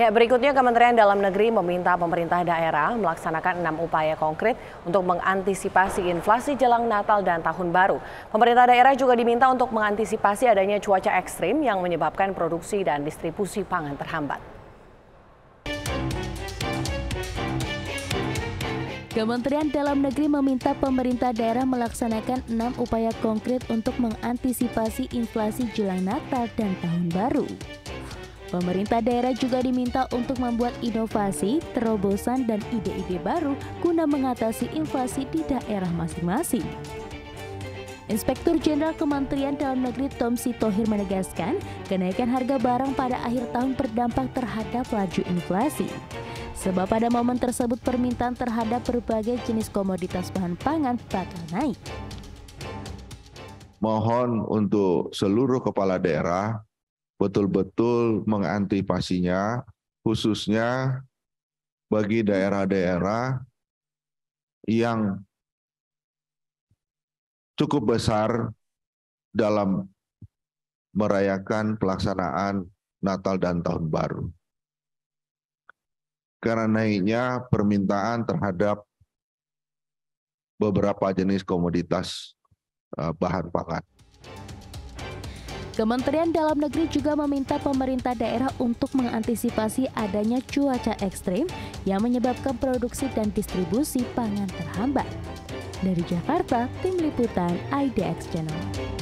Ya, berikutnya Kementerian Dalam Negeri meminta pemerintah daerah melaksanakan 6 upaya konkret untuk mengantisipasi inflasi jelang Natal dan Tahun Baru. Pemerintah daerah juga diminta untuk mengantisipasi adanya cuaca ekstrim yang menyebabkan produksi dan distribusi pangan terhambat. Kementerian Dalam Negeri meminta pemerintah daerah melaksanakan 6 upaya konkret untuk mengantisipasi inflasi jelang Natal dan Tahun Baru. Pemerintah daerah juga diminta untuk membuat inovasi, terobosan, dan ide-ide baru guna mengatasi inflasi di daerah masing-masing. Inspektur Jenderal Kementerian Dalam Negeri Tomsi Tohir menegaskan, kenaikan harga barang pada akhir tahun berdampak terhadap laju inflasi. Sebab pada momen tersebut permintaan terhadap berbagai jenis komoditas bahan pangan bakal naik. Mohon untuk seluruh kepala daerah betul-betul mengantisipasinya, khususnya bagi daerah-daerah yang cukup besar dalam merayakan pelaksanaan Natal dan Tahun Baru. Karena naiknya permintaan terhadap beberapa jenis komoditas bahan pangan. Kementerian Dalam Negeri juga meminta pemerintah daerah untuk mengantisipasi adanya cuaca ekstrim yang menyebabkan produksi dan distribusi pangan terhambat. Dari Jakarta, Tim Liputan IDX Channel.